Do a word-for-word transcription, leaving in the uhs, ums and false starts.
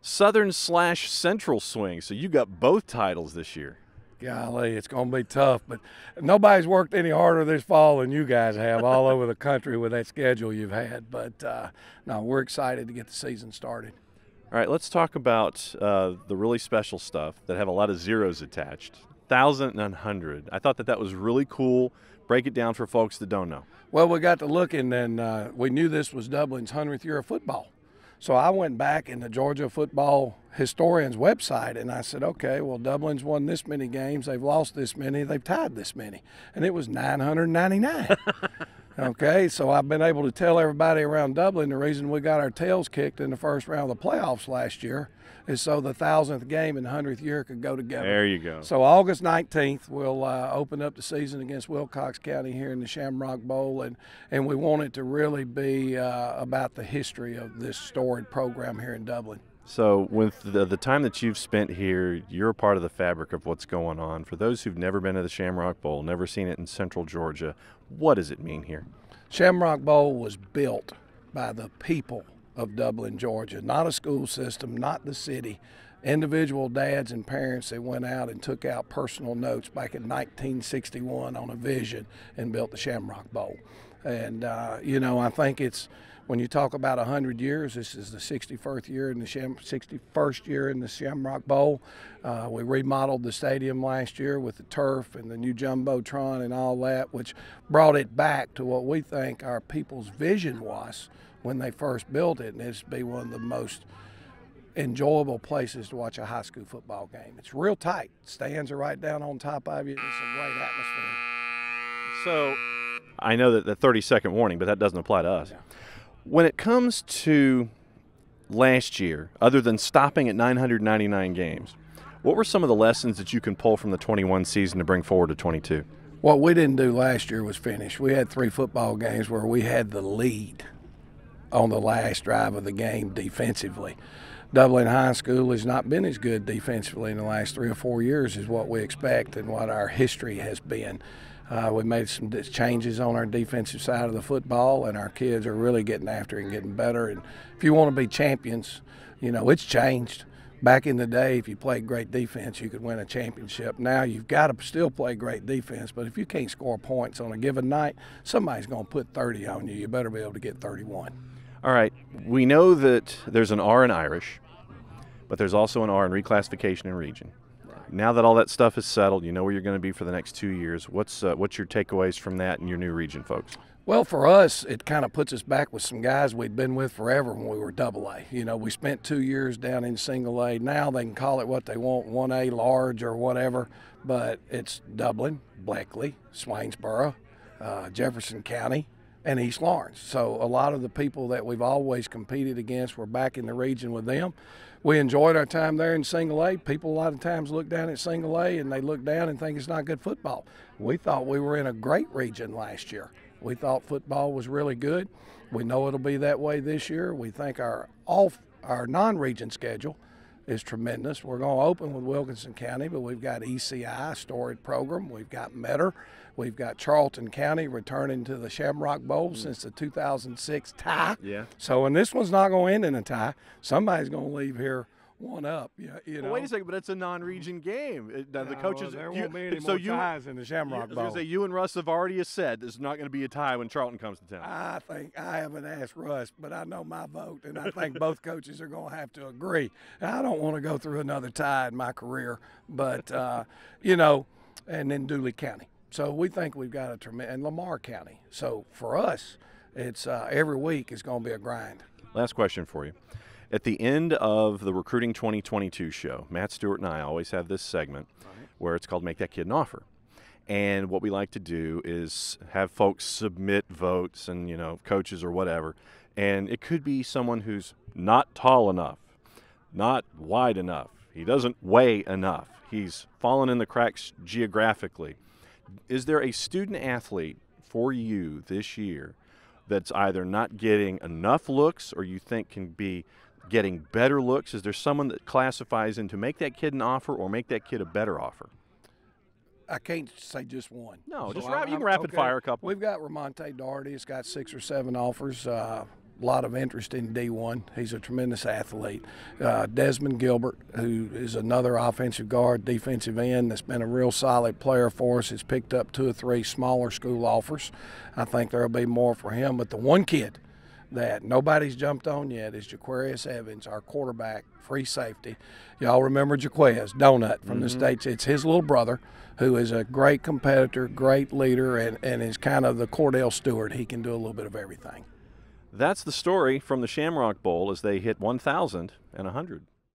Southern slash Central Swing. So you got both titles this year. Golly, it's going to be tough, but nobody's worked any harder this fall than you guys have all over the country with that schedule you've had. But, uh, no, we're excited to get the season started. All right, let's talk about uh, the really special stuff that have a lot of zeros attached, one thousand and one hundred. I thought that that was really cool. Break it down for folks that don't know. Well, we got to looking, and uh, we knew this was Dublin's hundredth year of football. So I went back in the Georgia Football Historian's website, and I said, okay, well, Dublin's won this many games, they've lost this many, they've tied this many. And it was nine hundred ninety-nine. Okay, so I've been able to tell everybody around Dublin the reason we got our tails kicked in the first round of the playoffs last year is so the thousandth game and hundredth year could go together. There you go. So August nineteenth, we'll uh, open up the season against Wilcox County here in the Shamrock Bowl, and, and we want it to really be uh, about the history of this storied program here in Dublin. So with the, the time that you've spent here, you're a part of the fabric of what's going on. For those who've never been to the Shamrock Bowl, never seen it in Central Georgia, what does it mean here? Shamrock Bowl was built by the people of Dublin, Georgia, not a school system, not the city. Individual dads and parents that went out and took out personal notes back in nineteen sixty-one on a vision and built the Shamrock Bowl. And, uh, you know, I think it's, when you talk about one hundred years, this is the sixty-first year in the Sham sixty-first year in the Shamrock Bowl. Uh, we remodeled the stadium last year with the turf and the new Jumbotron and all that, which brought it back to what we think our people's vision was when they first built it, and it's be one of the most enjoyable places to watch a high school football game. It's real tight. Stands are right down on top of you. It's a great atmosphere. So I know that the thirty-second warning, but that doesn't apply to us. Yeah. When it comes to last year, other than stopping at nine hundred ninety-nine games, what were some of the lessons that you can pull from the twenty-one season to bring forward to twenty-two? What we didn't do last year was finish. We had three football games where we had the lead on the last drive of the game defensively. Dublin High School has not been as good defensively in the last three or four years is what we expect and what our history has been. Uh, we made some changes on our defensive side of the football, and our kids are really getting after it and getting better. And if you want to be champions, you know, it's changed. Back in the day, if you played great defense, you could win a championship. Now you've got to still play great defense, but if you can't score points on a given night, somebody's going to put thirty on you. You better be able to get thirty-one. All right, we know that there's an R in Irish, but there's also an R in reclassification and region. Right. Now that all that stuff is settled, you know where you're going to be for the next two years. What's uh, what's your takeaways from that and your new region, folks? Well, for us, it kind of puts us back with some guys we'd been with forever when we were double A. You know, we spent two years down in single A. Now they can call it what they want, one A large or whatever, but it's Dublin, Bleckley, Swainsboro, uh, Jefferson County, and East Lawrence. So a lot of the people that we've always competed against were back in the region with them. We enjoyed our time there in single A. People a lot of times look down at single A and they look down and think it's not good football. We thought we were in a great region last year. We thought football was really good. We know it'll be that way this year. We think our off, our non-region schedule is tremendous. We're going to open with Wilkinson County, but we've got E C I, storied program. We've got Metter. We've got Charlton County returning to the Shamrock Bowl mm. since the two thousand six tie. Yeah. So, and this one's not going to end in a tie. Somebody's going to leave here one up. Yeah. You know. Well, wait a second, but it's a non-region game. It, no, the coaches. Well, there won't you, be any so more you, ties in the Shamrock you, Bowl. I was going to say, you and Russ have already said there's not going to be a tie when Charlton comes to town. I think I haven't asked Russ, but I know my vote, and I think both coaches are going to have to agree. And I don't want to go through another tie in my career, but uh, you know, and then Dooley County. So we think we've got a tremendous, and Lamar County. So for us, it's uh, every week is going to be a grind. Last question for you. At the end of the Recruiting twenty twenty-two show, Matt Stewart and I always have this segment right. where it's called Make That Kid an Offer. And what we like to do is have folks submit votes and, you know, coaches or whatever. And it could be someone who's not tall enough, not wide enough. He doesn't weigh enough. He's fallen in the cracks geographically. Is there a student athlete for you this year that's either not getting enough looks or you think can be getting better looks? Is there someone that classifies into make that kid an offer or make that kid a better offer? I can't say just one. No, so just I, you can rapid okay. fire a couple. We've got Ramonte Daugherty. It's got six or seven offers. Uh, lot of interest in D one. He's a tremendous athlete. Uh, Desmond Gilbert, who is another offensive guard, defensive end, that's been a real solid player for us, has picked up two or three smaller school offers. I think there will be more for him. But the one kid that nobody's jumped on yet is Jaquarius Evans, our quarterback, free safety. Y'all remember Jaquez, Donut, from mm-hmm. the States. It's his little brother, who is a great competitor, great leader, and, and is kind of the Cordell Stewart. He can do a little bit of everything. That's the story from the Shamrock Bowl as they hit one thousand and one hundred.